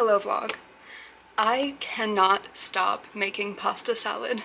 Hello vlog. I cannot stop making pasta salad.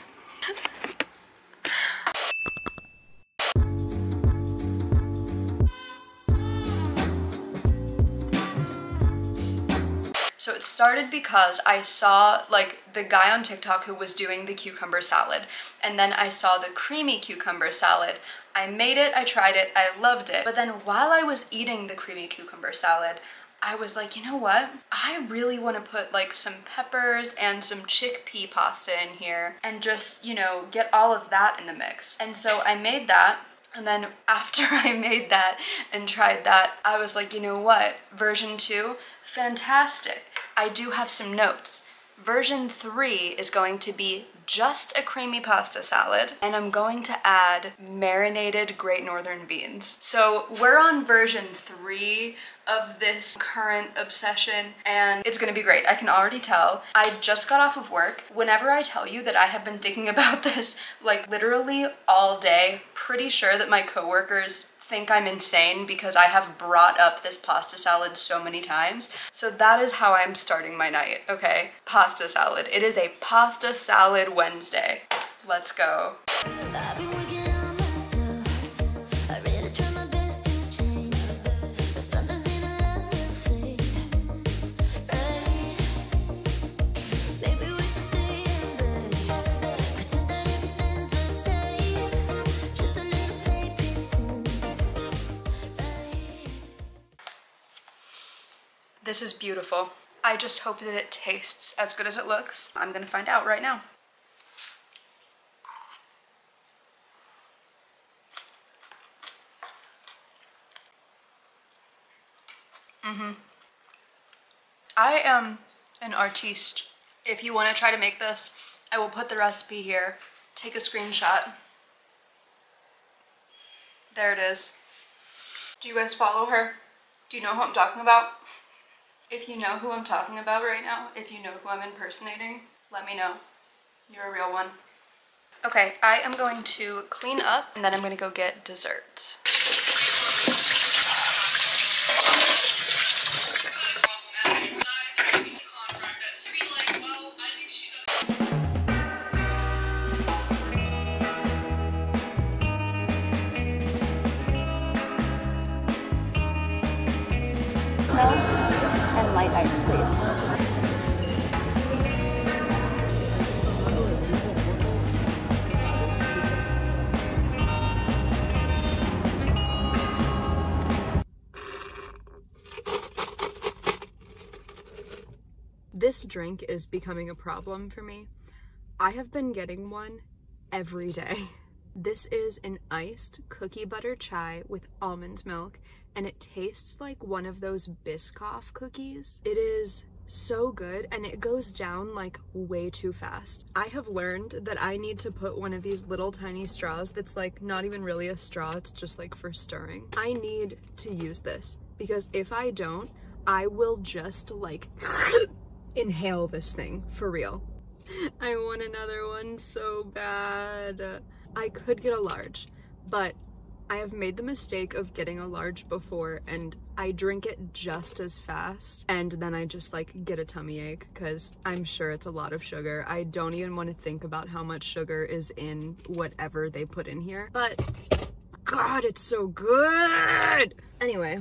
So it started because I saw like the guy on TikTok who was doing the cucumber salad, and then I saw the creamy cucumber salad. I made it, I tried it, I loved it. But then while I was eating the creamy cucumber salad, I was like, you know what? I really want to put like some peppers and some chickpea pasta in here and just, you know, get all of that in the mix. And so I made that. And then after I made that and tried that, I was like, you know what? Version 2, fantastic. I do have some notes. Version 3 is going to be just a creamy pasta salad, and I'm going to add marinated Great Northern beans. So we're on version 3 of this current obsession, and it's gonna be great. I can already tell. I just got off of work. Whenever I tell you that I have been thinking about this like literally all day, pretty sure that my coworkers think I'm insane because I have brought up this pasta salad so many times. So that is how I'm starting my night, okay? Pasta salad. It is a pasta salad Wednesday. Let's go. This is beautiful. I just hope that it tastes as good as it looks. I'm gonna find out right now. I am an artiste. If you want to try to make this, I will put the recipe here. Take a screenshot. There it is. Do you guys follow her? Do you know who I'm talking about? If you know who I'm talking about right now, if you know who I'm impersonating, let me know. You're a real one. Okay, I am going to clean up and then I'm gonna go get dessert. This drink is becoming a problem for me. I have been getting one every day. This is an iced cookie butter chai with almond milk, and it tastes like one of those Biscoff cookies. It is so good, and it goes down like way too fast. I have learned that I need to put one of these little tiny straws that's like not even really a straw, it's just like for stirring. I need to use this because if I don't, I will just like inhale this thing for real. I want another one so bad. I could get a large, but I have made the mistake of getting a large before and I drink it just as fast and then I just like get a tummy ache because I'm sure it's a lot of sugar. I don't even want to think about how much sugar is in whatever they put in here, but God, it's so good. Anyway.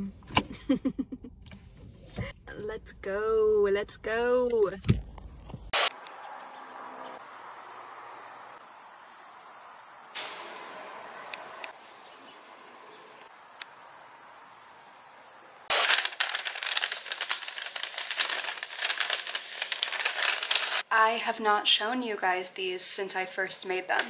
Let's go, let's go. I have not shown you guys these since I first made them.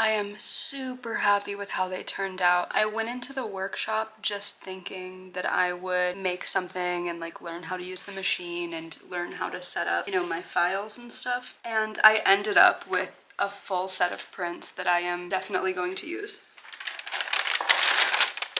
I am super happy with how they turned out. I went into the workshop just thinking that I would make something and like learn how to use the machine and learn how to set up, you know, my files and stuff. And I ended up with a full set of prints that I am definitely going to use.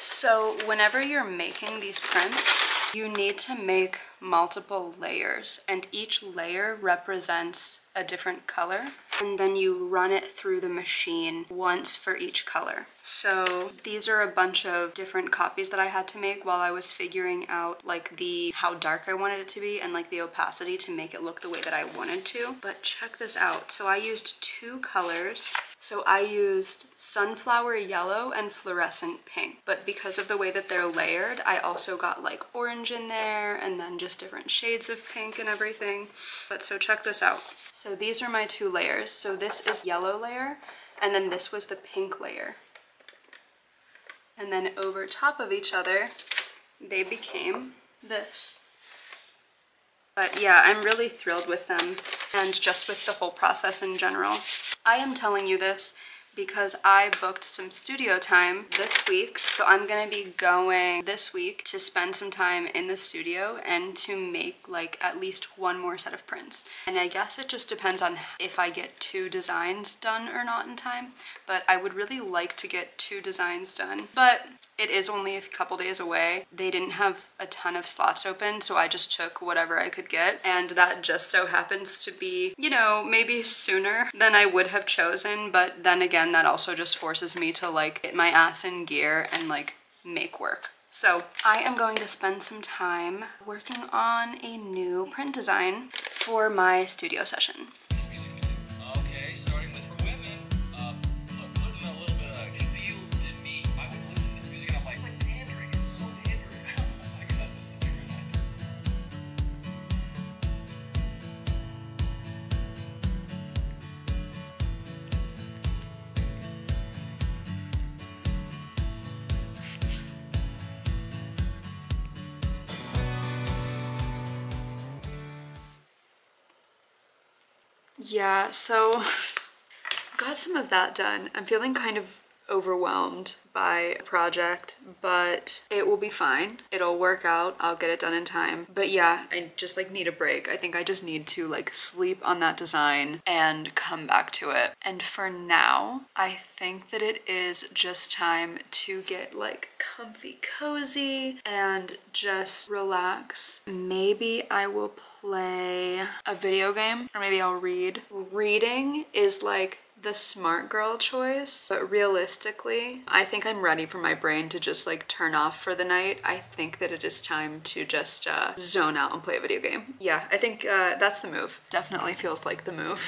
So whenever you're making these prints, you need to make multiple layers, and each layer represents a different color, and then you run it through the machine once for each color. So these are a bunch of different copies that I had to make while I was figuring out like the how dark I wanted it to be and like the opacity to make it look the way that I wanted to. But check this out. So I used two colors. So I used sunflower yellow and fluorescent pink, but because of the way that they're layered, I also got like orange in there and then just different shades of pink and everything. But so check this out. So these are my two layers. So this is yellow layer, and then this was the pink layer. And then over top of each other, they became this. But yeah, I'm really thrilled with them and just with the whole process in general. I am telling you this because I booked some studio time this week. So I'm gonna be going this week to spend some time in the studio and to make like at least one more set of prints. And I guess it just depends on if I get two designs done or not in time, but I would really like to get two designs done. But it is only a couple days away. They didn't have a ton of slots open, so I just took whatever I could get, and that just so happens to be, you know, maybe sooner than I would have chosen, but then again, that also just forces me to like get my ass in gear and like make work. So I am going to spend some time working on a new print design for my studio session. Okay, starting with yeah, so got some of that done. I'm feeling kind of overwhelmed by a project, but it will be fine. It'll work out. I'll get it done in time. But yeah, I just like need a break. I think I just need to like sleep on that design and come back to it. And for now, I think that it is just time to get like comfy cozy and just relax. Maybe I will play a video game, or maybe I'll read. Reading is like the smart girl choice, but realistically, I think I'm ready for my brain to just like turn off for the night. I think that it is time to just zone out and play a video game. Yeah, I think that's the move. Definitely feels like the move.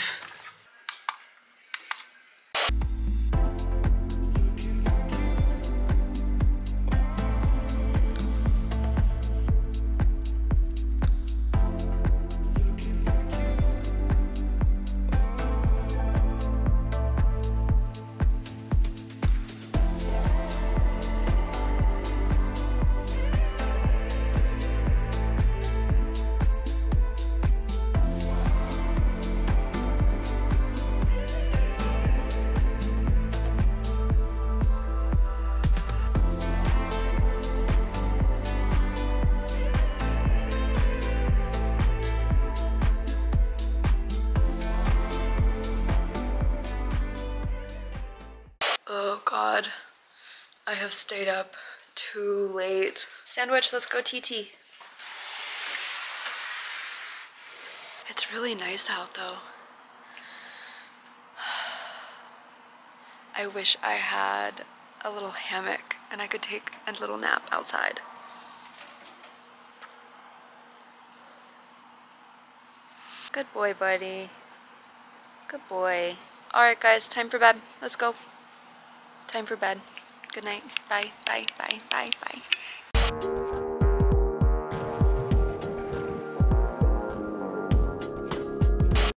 I have stayed up too late. Sandwich, let's go TT. It's really nice out though. I wish I had a little hammock and I could take a little nap outside. Good boy, buddy. Good boy. All right, guys, time for bed. Let's go. Time for bed. Good night. Bye, bye, bye, bye, bye.